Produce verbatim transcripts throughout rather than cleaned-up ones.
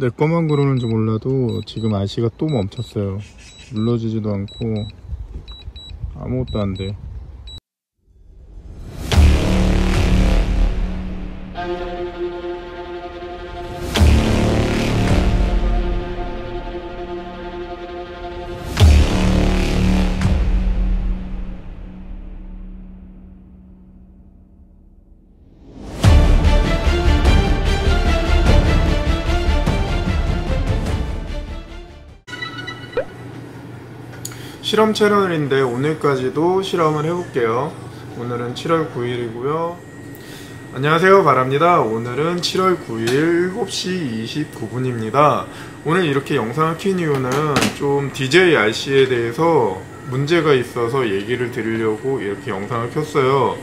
내 거만 그러는지 몰라도 지금 아씨가 또 멈췄어요. 눌러지지도 않고 아무것도 안 돼. 실험 채널인데 오늘까지도 실험을 해볼게요. 오늘은 칠월 구일이고요 안녕하세요, 바라입니다. 오늘은 칠월 구일 일곱시 이십구분입니다 오늘 이렇게 영상을 켠 이유는 좀 디제이 알씨에 대해서 문제가 있어서 얘기를 드리려고 이렇게 영상을 켰어요.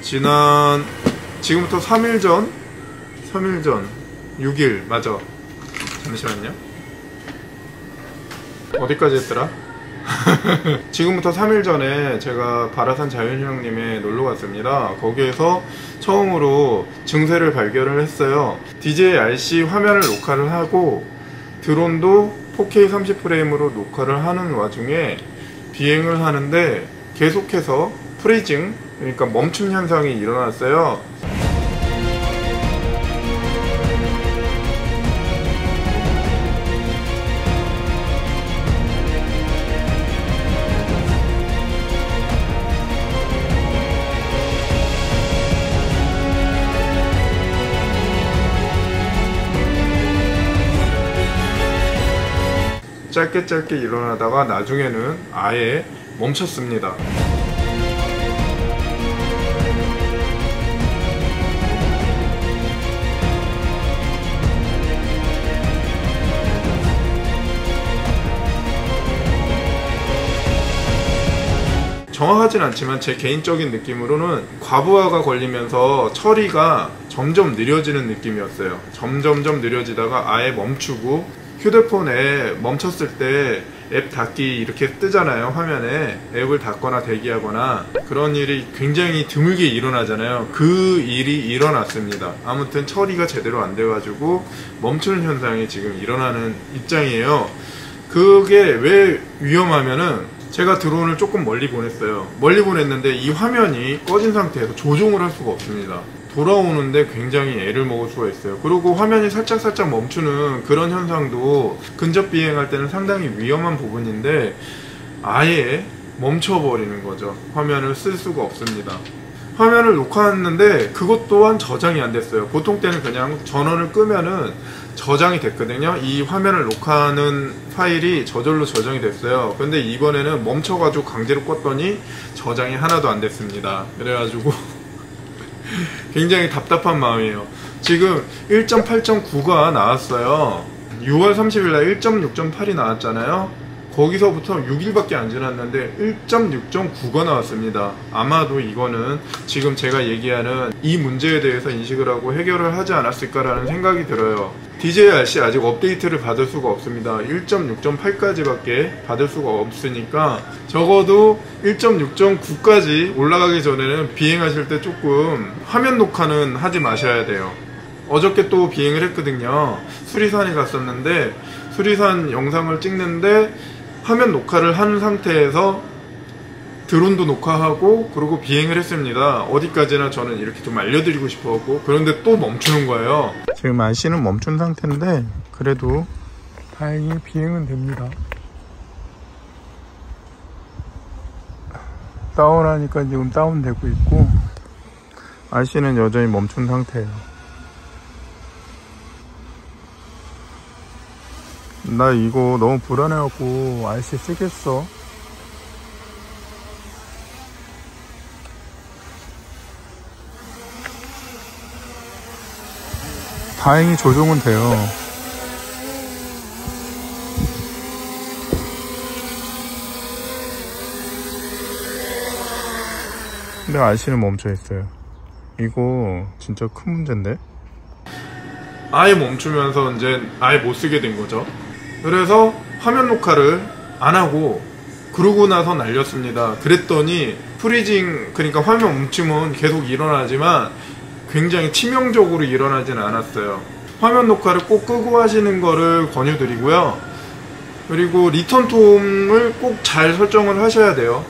지난 지금부터 삼일 전 삼일 전 육일 맞아. 잠시만요, 어디까지 했더라? 지금부터 삼일 전에 제가 바라산 자연휴양림에 놀러 갔습니다. 거기에서 처음으로 증세를 발견을 했어요. 디제이 알씨 화면을 녹화를 하고 드론도 포케이 삼십 프레임으로 녹화를 하는 와중에 비행을 하는데 계속해서 프리징, 그러니까 멈춤 현상이 일어났어요. 짧게 짧게 일어나다가 나중에는 아예 멈췄습니다. 정확하진 않지만 제 개인적인 느낌으로는 과부하가 걸리면서 처리가 점점 느려지는 느낌이었어요. 점점점 느려지다가 아예 멈추고, 휴대폰에 멈췄을 때 앱 닫기 이렇게 뜨잖아요. 화면에 앱을 닫거나 대기하거나 그런 일이 굉장히 드물게 일어나잖아요. 그 일이 일어났습니다. 아무튼 처리가 제대로 안 돼가지고 멈추는 현상이 지금 일어나는 입장이에요. 그게 왜 위험하면은, 제가 드론을 조금 멀리 보냈어요. 멀리 보냈는데 이 화면이 꺼진 상태에서 조종을 할 수가 없습니다. 돌아오는데 굉장히 애를 먹을 수가 있어요. 그리고 화면이 살짝살짝 멈추는 그런 현상도 근접 비행할 때는 상당히 위험한 부분인데 아예 멈춰버리는 거죠. 화면을 쓸 수가 없습니다. 화면을 녹화했는데 그것 또한 저장이 안 됐어요. 보통 때는 그냥 전원을 끄면은 저장이 됐거든요. 이 화면을 녹화하는 파일이 저절로 저장이 됐어요. 근데 이번에는 멈춰가지고 강제로 껐더니 저장이 하나도 안 됐습니다. 그래가지고 굉장히 답답한 마음이에요. 지금 일점팔 점 구가 나왔어요. 유월 삼십일날 일점육 점 팔이 나왔잖아요. 거기서부터 육일밖에 안 지났는데 일점육 점 구가 나왔습니다. 아마도 이거는 지금 제가 얘기하는 이 문제에 대해서 인식을 하고 해결을 하지 않았을까라는 생각이 들어요. 디제이 알씨 아직 업데이트를 받을 수가 없습니다. 일점육 점 팔까지밖에 받을 수가 없으니까 적어도 일점육 점 구까지 올라가기 전에는 비행하실 때 조금 화면 녹화는 하지 마셔야 돼요. 어저께 또 비행을 했거든요. 수리산에 갔었는데 수리산 영상을 찍는데 화면 녹화를 한 상태에서 드론도 녹화하고 그리고 비행을 했습니다. 어디까지나 저는 이렇게 좀 알려드리고 싶었고, 그런데 또 멈추는 거예요. 지금 아씨는 멈춘 상태인데 그래도 다행히 비행은 됩니다. 다운하니까 지금 다운되고 있고 아씨는 여전히 멈춘 상태예요. 나 이거 너무 불안해갖고 알씨 쓰겠어. 다행히 조종은 돼요. 근데 알씨는 멈춰있어요. 이거 진짜 큰 문제인데? 아예 멈추면서 이제 아예 못쓰게 된 거죠. 그래서 화면 녹화를 안 하고 그러고 나서 날렸습니다. 그랬더니 프리징, 그러니까 화면 멈춤은 계속 일어나지만 굉장히 치명적으로 일어나진 않았어요. 화면 녹화를 꼭 끄고 하시는 거를 권유드리고요. 그리고 리턴 톰을 꼭 잘 설정을 하셔야 돼요.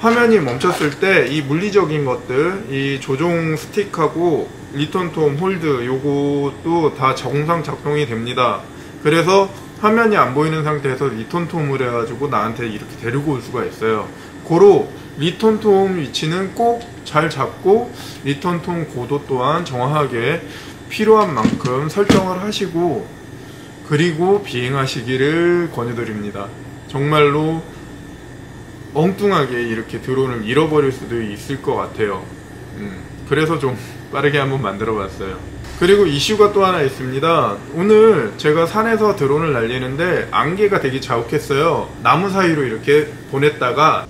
화면이 멈췄을 때 이 물리적인 것들, 이 조종 스틱하고 리턴 톰 홀드 요것도 다 정상 작동이 됩니다. 그래서 화면이 안 보이는 상태에서 리턴 톰을 해가지고 나한테 이렇게 데리고 올 수가 있어요. 고로 리턴 톰 위치는 꼭 잘 잡고 리턴 톰 고도 또한 정확하게 필요한 만큼 설정을 하시고 그리고 비행하시기를 권유드립니다. 정말로 엉뚱하게 이렇게 드론을 잃어버릴 수도 있을 것 같아요. 음, 그래서 좀 빠르게 한번 만들어 봤어요. 그리고 이슈가 또 하나 있습니다. 오늘 제가 산에서 드론을 날리는데 안개가 되게 자욱했어요. 나무 사이로 이렇게 보냈다가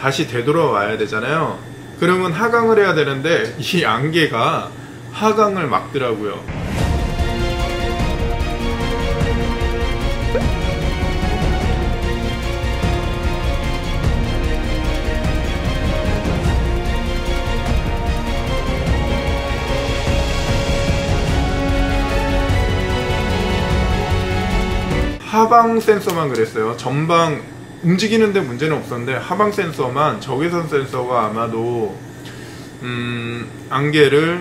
다시 되돌아와야 되잖아요. 그러면 하강을 해야 되는데 이 안개가 하강을 막더라고요. 하방 센서만 그랬어요. 전방 움직이는데 문제는 없었는데 하방 센서만, 적외선 센서가 아마도 음, 안개를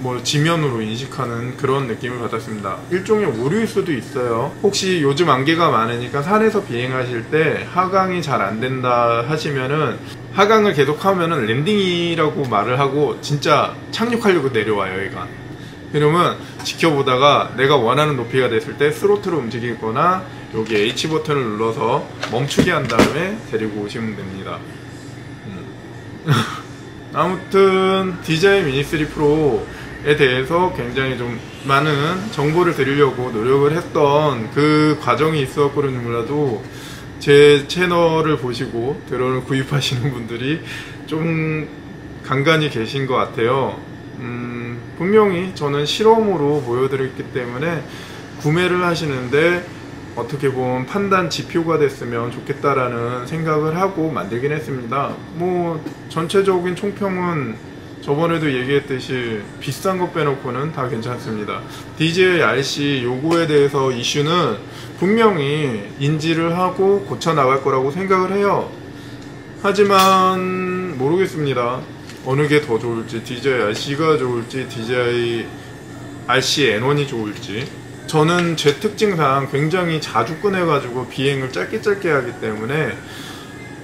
뭐 지면으로 인식하는 그런 느낌을 받았습니다. 일종의 오류일 수도 있어요. 혹시 요즘 안개가 많으니까 산에서 비행하실 때 하강이 잘 안 된다 하시면은 하강을 계속하면은 랜딩이라고 말을 하고 진짜 착륙하려고 내려와요, 얘가. 그러면 지켜보다가 내가 원하는 높이가 됐을 때 스로틀을 움직이거나 여기 H 버튼을 눌러서 멈추게 한 다음에 데리고 오시면 됩니다. 음. 아무튼 디제이 미니 쓰리 프로에 대해서 굉장히 좀 많은 정보를 드리려고 노력을 했던 그 과정이 있었거든요. 몰라도 제 채널을 보시고 드론을 구입하시는 분들이 좀 간간히 계신 것 같아요. 음, 분명히 저는 실험으로 보여드렸기 때문에 구매를 하시는데 어떻게 보면 판단 지표가 됐으면 좋겠다라는 생각을 하고 만들긴 했습니다. 뭐 전체적인 총평은 저번에도 얘기했듯이 비싼 것 빼놓고는 다 괜찮습니다. 디제이 알씨 요거에 대해서 이슈는 분명히 인지를 하고 고쳐나갈 거라고 생각을 해요. 하지만 모르겠습니다. 어느 게 더 좋을지, 디제이 알씨가 좋을지 디제이 알씨 엔 원이 좋을지. 저는 제 특징상 굉장히 자주 꺼내가지고 비행을 짧게 짧게 하기 때문에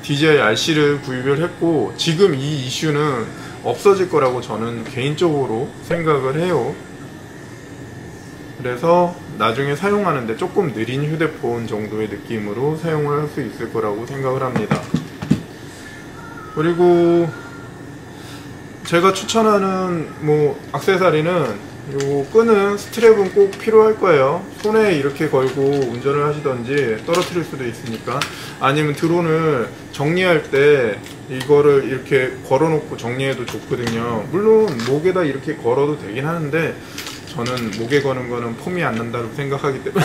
디제이 알씨를 구입을 했고 지금 이 이슈는 없어질 거라고 저는 개인적으로 생각을 해요. 그래서 나중에 사용하는데 조금 느린 휴대폰 정도의 느낌으로 사용을 할 수 있을 거라고 생각을 합니다. 그리고 제가 추천하는 뭐 액세서리는 요 끈은, 스트랩은 꼭 필요할 거예요. 손에 이렇게 걸고 운전을 하시던지 떨어뜨릴 수도 있으니까, 아니면 드론을 정리할 때 이거를 이렇게 걸어놓고 정리해도 좋거든요. 물론 목에다 이렇게 걸어도 되긴 하는데 저는 목에 거는 거는 폼이 안 난다고 생각하기 때문에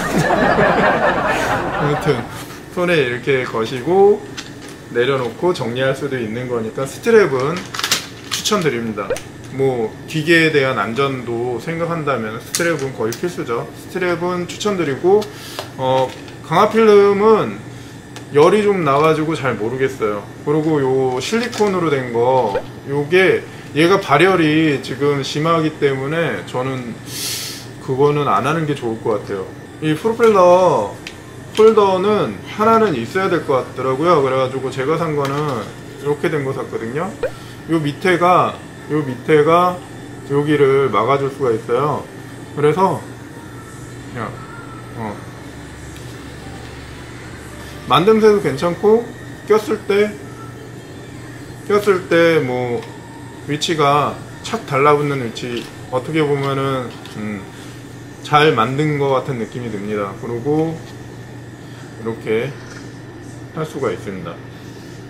아무튼 손에 이렇게 거시고 내려놓고 정리할 수도 있는 거니까 스트랩은 추천드립니다. 뭐 기계에 대한 안전도 생각한다면 스트랩은 거의 필수죠. 스트랩은 추천드리고 어, 강화필름은 열이 좀 나가지고 잘 모르겠어요. 그리고 요 실리콘으로 된 거, 요게 얘가 발열이 지금 심하기 때문에 저는 그거는 안 하는 게 좋을 것 같아요. 이 프로펠러 홀더는 하나는 있어야 될 것 같더라고요. 그래가지고 제가 산 거는 이렇게 된 거 샀거든요. 요 밑에가 요 밑에가 여기를 막아줄 수가 있어요. 그래서 그냥 어 만듦새도 괜찮고 꼈을 때 꼈을 때 뭐 위치가 착 달라붙는 위치, 어떻게 보면은 음 잘 만든 것 같은 느낌이 듭니다. 그리고 이렇게 할 수가 있습니다.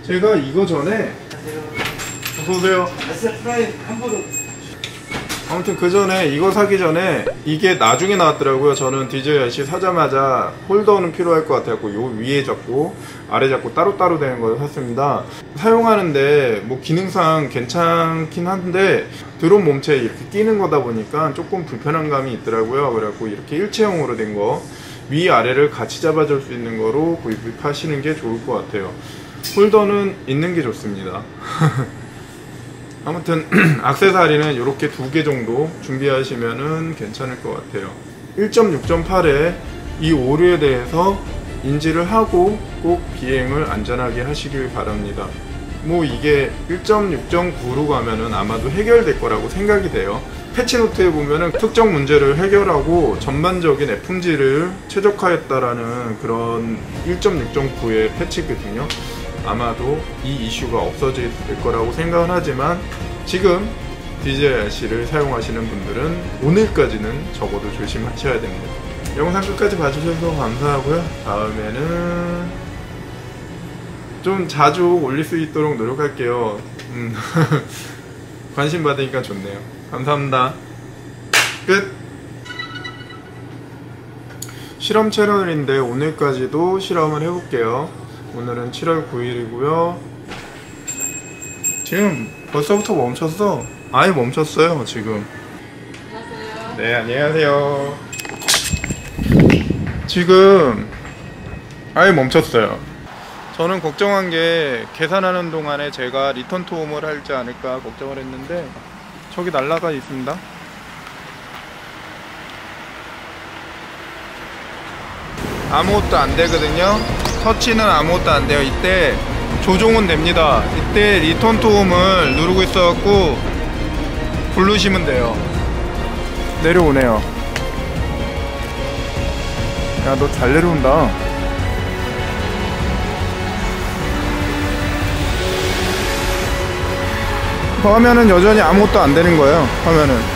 제가 이거 전에, 어서오세요. 아무튼 그 전에 이거 사기 전에 이게 나중에 나왔더라고요. 저는 디제이아이씨 사자마자 홀더는 필요할 것 같아서 요 위에 잡고 아래 잡고 따로따로 되는 걸 샀습니다. 사용하는데 뭐 기능상 괜찮긴 한데 드론 몸체에 이렇게 끼는 거다 보니까 조금 불편한 감이 있더라고요. 그래갖고 이렇게 일체형으로 된 거 위아래를 같이 잡아줄 수 있는 거로 구입하시는 게 좋을 것 같아요. 홀더는 있는 게 좋습니다. 아무튼 액세서리는 이렇게 두 개 정도 준비하시면은 괜찮을 것 같아요. 일 점 육 점 팔의 이 오류에 대해서 인지를 하고 꼭 비행을 안전하게 하시길 바랍니다. 뭐 이게 일 점 육 점 구로 가면은 아마도 해결될 거라고 생각이 돼요. 패치노트에 보면은 특정 문제를 해결하고 전반적인 에프엠지를 최적화했다라는 그런 일 점 육 점 구의 패치거든요. 아마도 이 이슈가 없어질 거라고 생각은 하지만 지금 디제이아이씨를 사용하시는 분들은 오늘까지는 적어도 조심하셔야 됩니다. 영상 끝까지 봐주셔서 감사하고요. 다음에는 좀 자주 올릴 수 있도록 노력할게요. 음. 관심 받으니까 좋네요. 감사합니다. 끝! 실험 채널인데 오늘까지도 실험을 해볼게요. 오늘은 칠월 구일이고요 지금 벌써부터 멈췄어. 아예 멈췄어요 지금. 안녕하세요. 네, 안녕하세요. 지금 아예 멈췄어요. 저는 걱정한 게 계산하는 동안에 제가 리턴 투홈을 할지 않을까 걱정을 했는데 저기 날라가 있습니다. 아무것도 안 되거든요. 터치는 아무것도 안 돼요. 이때 조종은 됩니다. 이때 리턴 투홈을 누르고 있어갖고 부르시면 돼요. 내려오네요. 야, 너 잘 내려온다. 화면은 여전히 아무것도 안 되는 거예요. 화면은.